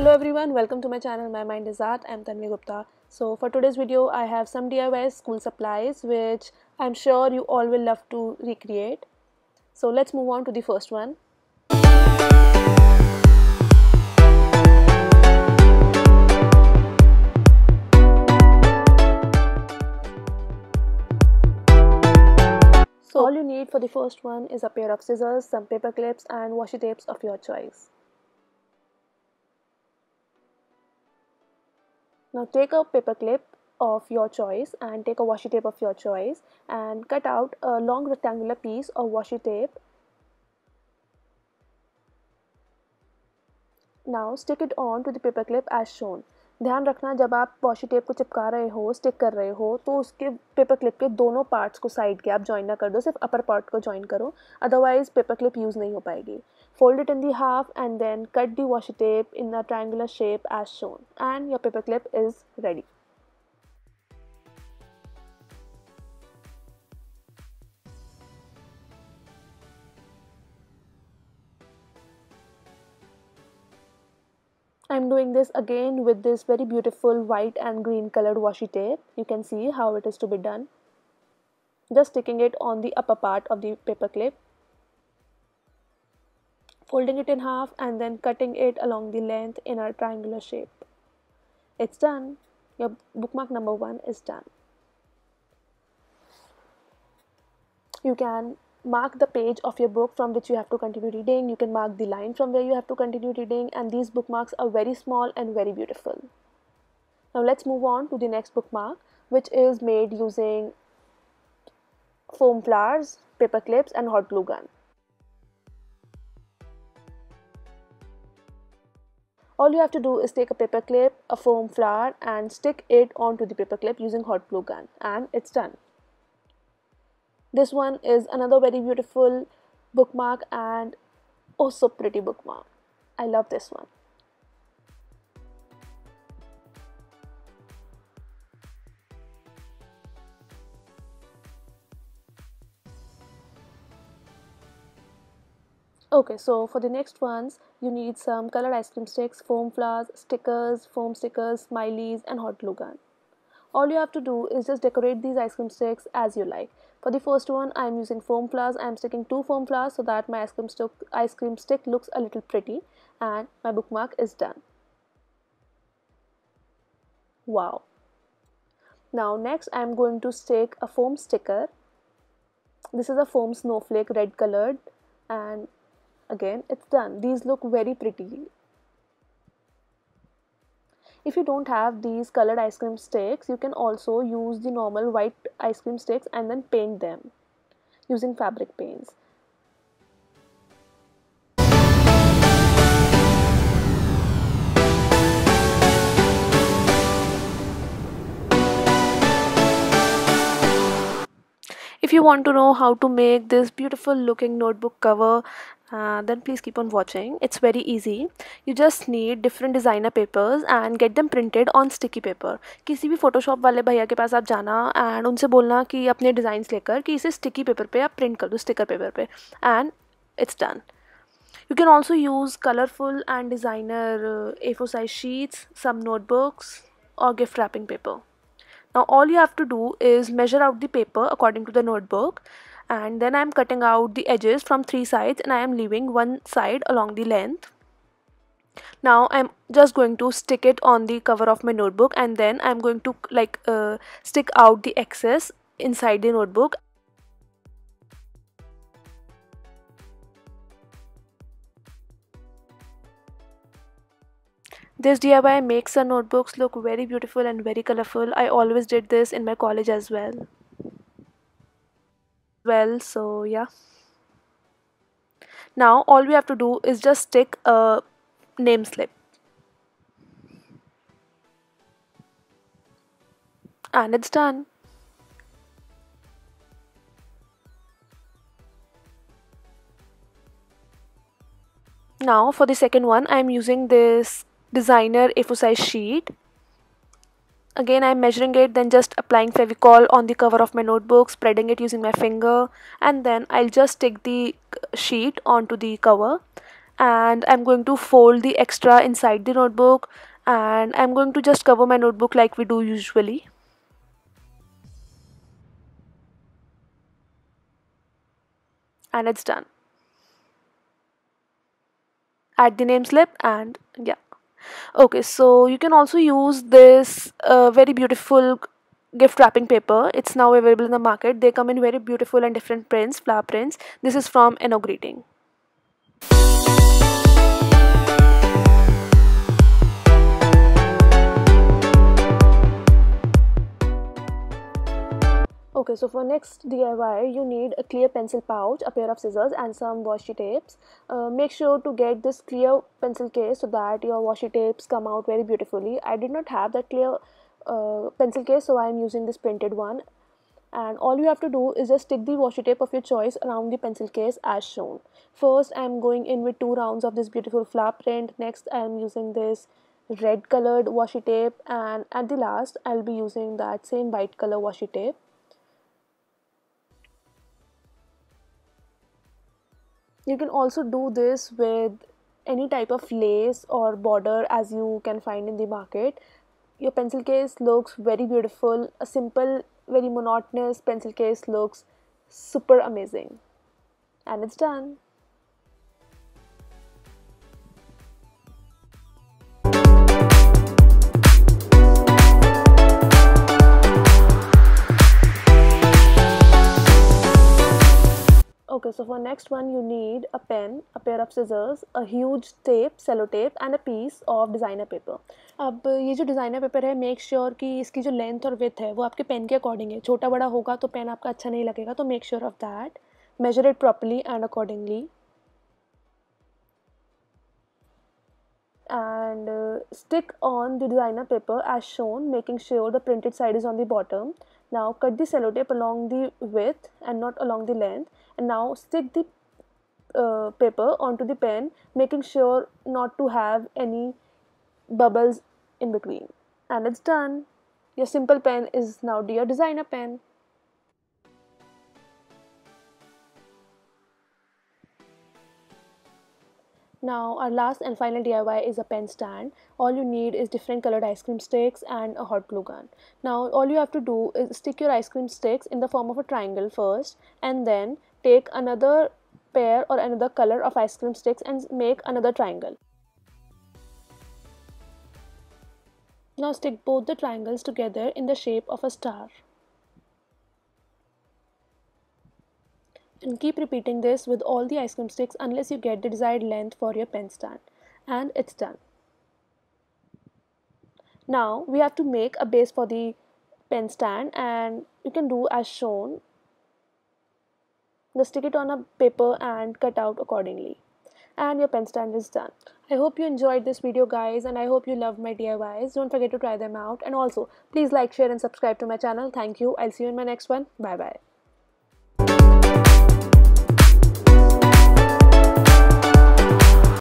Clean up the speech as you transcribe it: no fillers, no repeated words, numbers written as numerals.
Hello everyone, welcome to my channel My Mind Is Art. I'm Tanvi Gupta. So for today's video I have some DIY school supplies which I'm sure you all will love to recreate. So let's move on to the first one. So all you need for the first one is a pair of scissors, some paper clips and washi tapes of your choice. Now take a paper clip of your choice and take a washi tape of your choice and cut out a long rectangular piece of washi tape. Now stick it on to the paper clip as shown. ध्यान रखना जब आप washi tape को चिपका रहे हो, stick कर रहे हो तो उसके paper clip के दोनों parts को side के आप join ना कर दो, सिर्फ upper part को join करो, otherwise paper clip use नहीं हो पाएगी. Fold it in the half and then cut the washi tape in a triangular shape as shown and your paper clip is ready. I'm doing this again with this very beautiful white and green colored washi tape. You can see how it is to be done. Just sticking it on the upper part of the paper clip. Folding it in half and then cutting it along the length in a triangular shape. It's done. Your bookmark number 1 is done. You can mark the page of your book from which you have to continue reading. You can mark the line from where you have to continue reading, and these bookmarks are very small and very beautiful. Now let's move on to the next bookmark, which is made using foam flowers, paper clips and hot glue gun. All you have to do is take a paper clip, a foam flower and stick it onto the paper clip using hot glue gun, and it's done. This one is another very beautiful bookmark and oh so pretty bookmark. I love this one. Okay, so for the next ones, you need some colored ice cream sticks, foam flowers, stickers, foam stickers, smileys and hot glue gun. All you have to do is just decorate these ice cream sticks as you like. For the first one, I am using foam flowers. I am sticking 2 foam flowers so that my ice cream stick looks a little pretty, and my bookmark is done. Wow! Now next I am going to stick a foam sticker. This is a foam snowflake, red colored, and again it's done. These look very pretty. If you don't have these colored ice cream sticks, you can also use the normal white ice cream sticks and then paint them using fabric paints. If you want to know how to make this beautiful looking notebook cover, then please keep on watching. It's very easy. You just need different designer papers and get them printed on sticky paper. किसी भी Photoshop वाले भैया के पास आप जाना and उनसे बोलना कि अपने designs लेकर कि इसे sticky paper पे आप print कर दो, sticker paper पे, and it's done. You can also use colorful and designer A4 size sheets, some notebooks or gift wrapping paper. Now all you have to do is measure out the paper according to the notebook, and then I am cutting out the edges from 3 sides and I am leaving one side along the length. Now I am just going to stick it on the cover of my notebook, and then I am going to stick out the excess inside the notebook. This DIY makes our notebooks look very beautiful and very colorful. I always did this in my college as well. So yeah. Now all we have to do is just stick a name slip. And it's done. Now for the second one, I am using this designer A4 size sheet. Again I am measuring it, then just applying Fevicol on the cover of my notebook, spreading it using my finger, and then I'll just stick the sheet onto the cover and I'm going to fold the extra inside the notebook, and I'm going to just cover my notebook like we do usually. And it's done. Add the name slip and yeah. Okay, so you can also use this very beautiful gift wrapping paper. It's now available in the market. They come in very beautiful and different prints, flower prints. This is from Enogreeting. Okay, so for next DIY, you need a clear pencil pouch, a pair of scissors and some washi tapes. Make sure to get this clear pencil case so that your washi tapes come out very beautifully. I did not have that clear pencil case, so I am using this printed one. And all you have to do is just stick the washi tape of your choice around the pencil case as shown. First, I am going in with 2 rounds of this beautiful flower print. Next, I am using this red colored washi tape, and at the last, I will be using that same white color washi tape. You can also do this with any type of lace or border as you can find in the market. Your pencil case looks very beautiful. A simple, very monotonous pencil case looks super amazing. And it's done. Okay, so for next one you need a pen, a pair of scissors, a huge tape, cello tape and a piece of designer paper. अब ये जो designer paper है, make sure कि इसकी जो length और width है वो आपके pen के according है. छोटा बड़ा होगा तो pen आपका अच्छा नहीं लगेगा, तो make sure of that. Measure it properly and accordingly. And stick on the designer paper as shown, making sure the printed side is on the bottom. Now cut the cello tape along the width and not along the length. And now stick the paper onto the pen, making sure not to have any bubbles in between. And it's done. Your simple pen is now your designer pen. Now our last and final DIY is a pen stand. All you need is different colored ice cream sticks and a hot glue gun. Now all you have to do is stick your ice cream sticks in the form of a triangle first, and then take another pair or another color of ice cream sticks and make another triangle. Now stick both the triangles together in the shape of a star. And keep repeating this with all the ice cream sticks unless you get the desired length for your pen stand. And it's done. Now we have to make a base for the pen stand, and you can do as shown. Just stick it on a paper and cut out accordingly. And your pen stand is done. I hope you enjoyed this video guys, and I hope you loved my DIYs. Don't forget to try them out, and also please like, share and subscribe to my channel. Thank you. I'll see you in my next one. Bye bye.